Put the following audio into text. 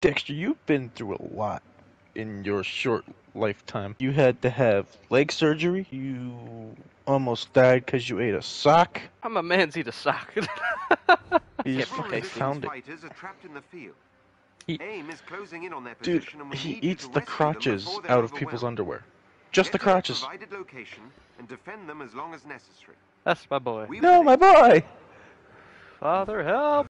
Dexter, you've been through a lot in your short lifetime. You had to have leg surgery. You almost died because you ate a sock. I'm a man's eat a sock. He fucking found it. He eats the crotches out of people's underwear. Just the crotches. That's my boy. No, my boy! Father, help!